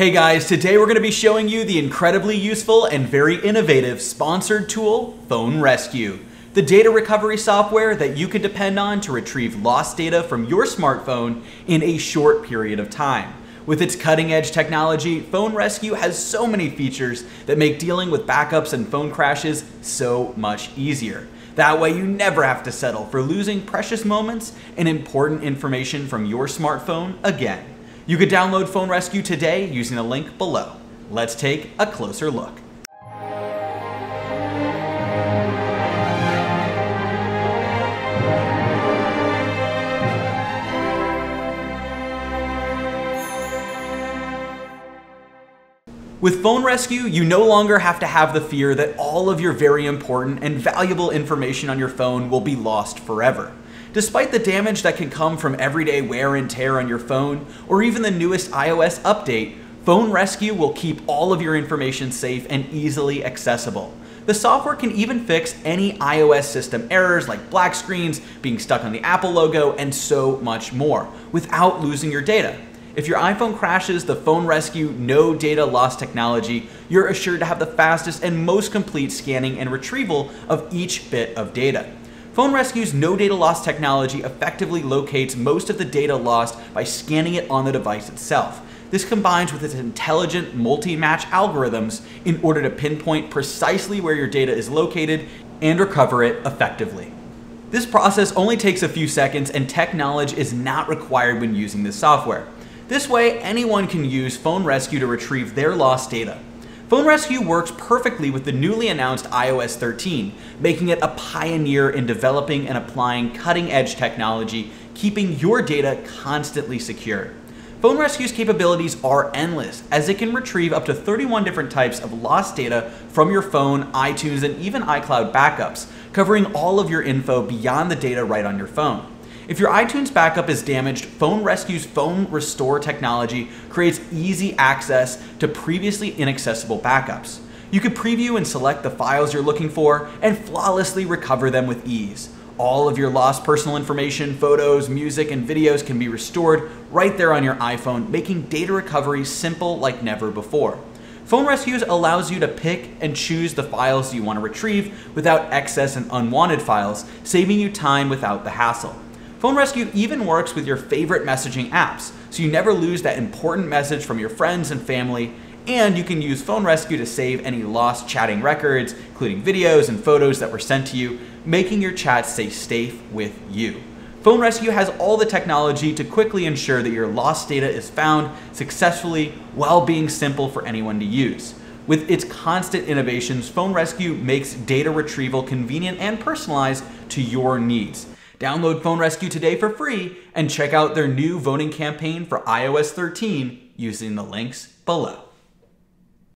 Hey guys, today we're going to be showing you the incredibly useful and very innovative sponsored tool, PhoneRescue, the data recovery software that you can depend on to retrieve lost data from your smartphone in a short period of time. With its cutting-edge technology, PhoneRescue has so many features that make dealing with backups and phone crashes so much easier. That way you never have to settle for losing precious moments and important information from your smartphone again. You could download PhoneRescue today using the link below. Let's take a closer look. With PhoneRescue, you no longer have to have the fear that all of your very important and valuable information on your phone will be lost forever. Despite the damage that can come from everyday wear and tear on your phone, or even the newest iOS update, PhoneRescue will keep all of your information safe and easily accessible. The software can even fix any iOS system errors like black screens, being stuck on the Apple logo, and so much more, without losing your data. If your iPhone crashes the PhoneRescue No Data Loss technology, you're assured to have the fastest and most complete scanning and retrieval of each bit of data. PhoneRescue's No Data Loss technology effectively locates most of the data lost by scanning it on the device itself. This combines with its intelligent multi-match algorithms in order to pinpoint precisely where your data is located and recover it effectively. This process only takes a few seconds, and tech knowledge is not required when using this software. This way, anyone can use PhoneRescue to retrieve their lost data. PhoneRescue works perfectly with the newly announced iOS 13, making it a pioneer in developing and applying cutting-edge technology, keeping your data constantly secure. PhoneRescue's capabilities are endless, as it can retrieve up to 31 different types of lost data from your phone, iTunes, and even iCloud backups, covering all of your info beyond the data right on your phone. If your iTunes backup is damaged, PhoneRescue's Phone Restore technology creates easy access to previously inaccessible backups. You can preview and select the files you're looking for and flawlessly recover them with ease. All of your lost personal information, photos, music, and videos can be restored right there on your iPhone, making data recovery simple like never before. PhoneRescue allows you to pick and choose the files you want to retrieve without excess and unwanted files, saving you time without the hassle. PhoneRescue even works with your favorite messaging apps, so you never lose that important message from your friends and family, and you can use PhoneRescue to save any lost chatting records, including videos and photos that were sent to you, making your chats stay safe with you. PhoneRescue has all the technology to quickly ensure that your lost data is found successfully while being simple for anyone to use. With its constant innovations, PhoneRescue makes data retrieval convenient and personalized to your needs. Download PhoneRescue today for free and check out their new voting campaign for iOS 13 using the links below.